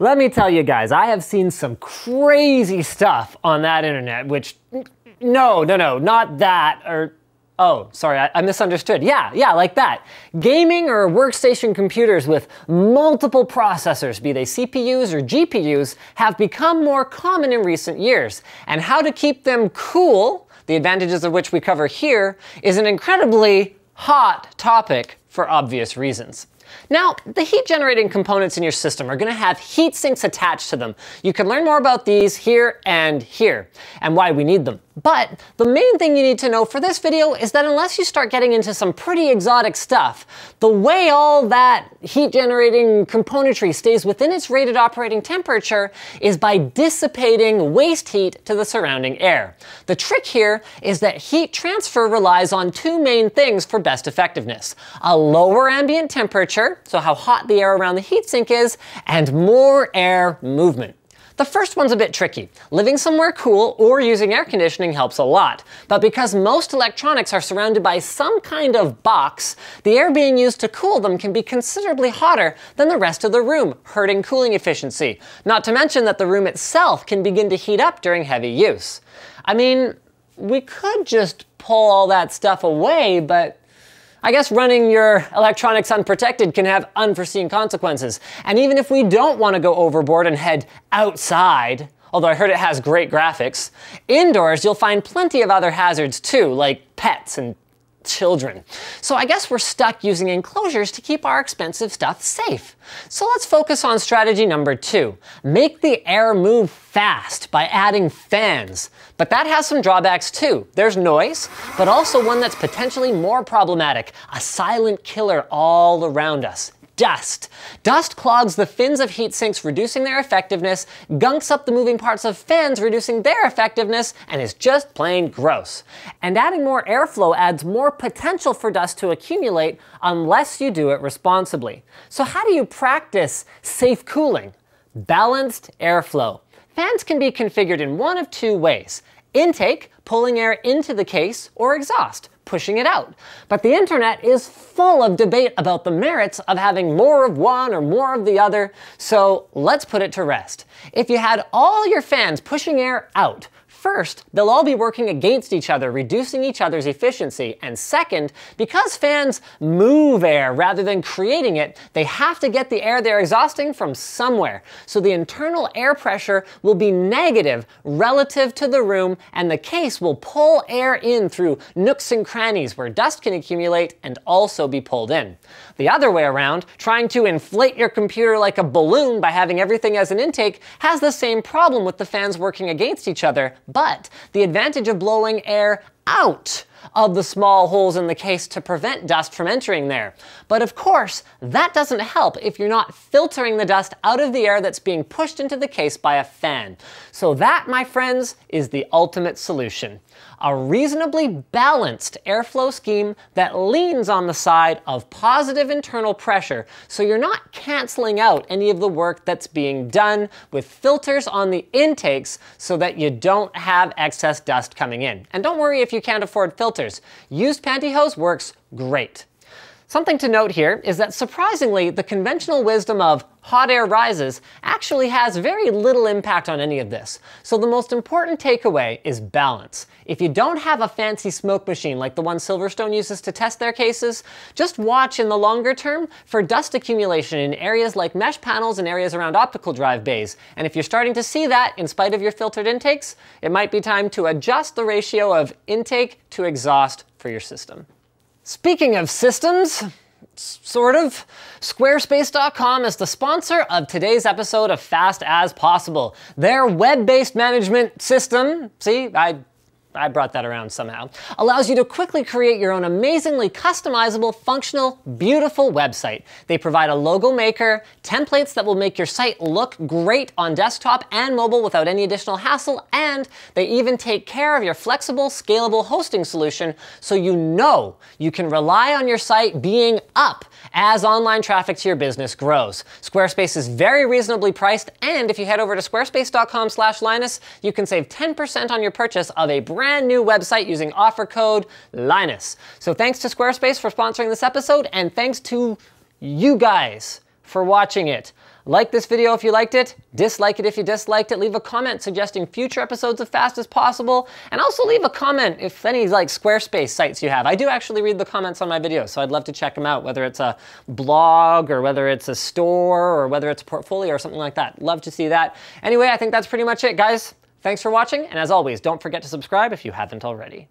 Let me tell you guys, I have seen some crazy stuff on that internet, which, no, not that, or, oh, sorry, I misunderstood. Yeah, like that. Gaming or workstation computers with multiple processors, be they CPUs or GPUs, have become more common in recent years, and how to keep them cool, the advantages of which we cover here, is an incredibly hot topic for obvious reasons. Now, the heat-generating components in your system are going to have heat sinks attached to them. You can learn more about these here, and why we need them. But the main thing you need to know for this video is that unless you start getting into some pretty exotic stuff, the way all that heat-generating componentry stays within its rated operating temperature is by dissipating waste heat to the surrounding air. The trick here is that heat transfer relies on two main things for best effectiveness: a lower ambient temperature, so how hot the air around the heatsink is, and more air movement. The first one's a bit tricky. Living somewhere cool or using air conditioning helps a lot, but because most electronics are surrounded by some kind of box, the air being used to cool them can be considerably hotter than the rest of the room, hurting cooling efficiency. Not to mention that the room itself can begin to heat up during heavy use. I mean, we could just pull all that stuff away, but I guess running your electronics unprotected can have unforeseen consequences. And even if we don't want to go overboard and head outside, although I heard it has great graphics, indoors you'll find plenty of other hazards too, like pets and children. So I guess we're stuck using enclosures to keep our expensive stuff safe. So let's focus on strategy number two. Make the air move fast by adding fans. But that has some drawbacks too. There's noise, but also one that's potentially more problematic, a silent killer all around us: dust. Dust clogs the fins of heat sinks, reducing their effectiveness, gunks up the moving parts of fans, reducing their effectiveness, and is just plain gross. And adding more airflow adds more potential for dust to accumulate unless you do it responsibly. So how do you practice safe cooling? Balanced airflow. Fans can be configured in one of two ways: intake, pulling air into the case, or exhaust, pushing it out. But the internet is full of debate about the merits of having more of one or more of the other, so let's put it to rest. If you had all your fans pushing air out, first, they'll all be working against each other, reducing each other's efficiency, and second, because fans move air rather than creating it, they have to get the air they're exhausting from somewhere, so the internal air pressure will be negative relative to the room, and the case will pull air in through nooks and crannies where dust can accumulate and also be pulled in. The other way around, trying to inflate your computer like a balloon by having everything as an intake, has the same problem with the fans working against each other, but the advantage of blowing air out of the small holes in the case to prevent dust from entering there. But of course, that doesn't help if you're not filtering the dust out of the air that's being pushed into the case by a fan. So that, my friends, is the ultimate solution: a reasonably balanced airflow scheme that leans on the side of positive internal pressure, so you're not canceling out any of the work that's being done, with filters on the intakes so that you don't have excess dust coming in. And don't worry if you can't afford filters. Used pantyhose works great. Something to note here is that, surprisingly, the conventional wisdom of hot air rises actually has very little impact on any of this. So the most important takeaway is balance. If you don't have a fancy smoke machine like the one Silverstone uses to test their cases, just watch in the longer term for dust accumulation in areas like mesh panels and areas around optical drive bays. And if you're starting to see that in spite of your filtered intakes, it might be time to adjust the ratio of intake to exhaust for your system. Speaking of systems, sort of, Squarespace.com is the sponsor of today's episode of Fast As Possible. Their web-based management system, see, I brought that around somehow, allows you to quickly create your own amazingly customizable, functional, beautiful website. They provide a logo maker, templates that will make your site look great on desktop and mobile without any additional hassle, and they even take care of your flexible, scalable hosting solution, so you know you can rely on your site being up as online traffic to your business grows. Squarespace is very reasonably priced, and if you head over to squarespace.com/LINUS, you can save 10% on your purchase of a brand new website using offer code LINUS. So thanks to Squarespace for sponsoring this episode, and thanks to you guys for watching it. Like this video if you liked it, dislike it if you disliked it, leave a comment suggesting future episodes as fast as possible, and also leave a comment if any like Squarespace sites you have. I do actually read the comments on my videos, so I'd love to check them out, whether it's a blog or whether it's a store or whether it's a portfolio or something like that. Love to see that. Anyway, I think that's pretty much it, guys. Thanks for watching, and as always, don't forget to subscribe if you haven't already.